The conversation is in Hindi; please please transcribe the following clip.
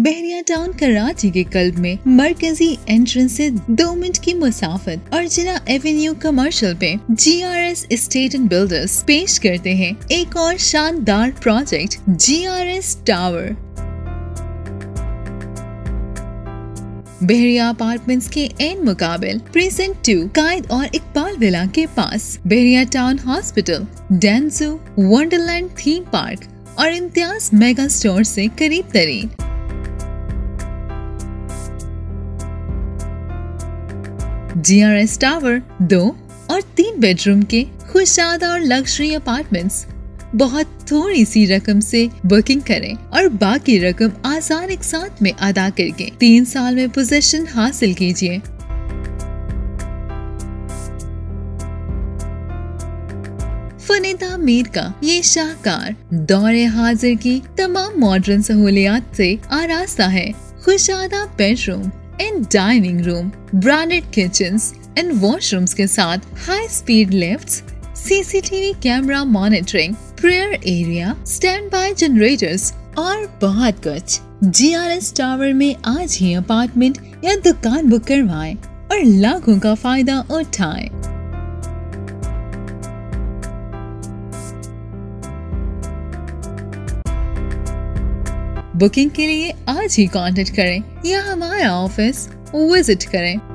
बहरिया टाउन कराची के कल्ब में मरकजी एंट्रेंस से 2 मिनट की मुसाफत और जिन्ना एवन्यू कमर्शियल पे GRS एस्टेट एंड बिल्डर्स पेश करते हैं एक और शानदार project GRS tower. Bahria apartments के एन मुकाबिल प्रेजेंट 2 कायद और इकबाल विला के पास Bahria town hospital, Danzoo wonderland theme park और इम्तियाज मेगा स्टोर से करीब तरीन। GRS टावर 2 और 3 बेडरूम के खुशादा और लग्जरी अपार्टमेंट्स बहुत थोड़ी सी रकम से बुकिंग करें और बाकी रकम आसान एक साथ में अदा करके 3 साल में पोजीशन हासिल कीजिए। फुनेंडा मीर का ये शाहकार दौरे हाजिर की तमाम मॉडर्न सहूलियात से आरास्ता है। खुशादा bedroom and dining room, branded kitchens and washrooms के साथ high speed lifts, CCTV camera monitoring, prayer area, standby generators और बहुत कुछ। GRS टावर में आज ही अपार्टमेंट या दुकान बुक करवाएं और लाखों का फायदा उठाएं। बुकिंग के लिए आज ही कांटेक्ट करें या हमारा ऑफिस विजिट करें।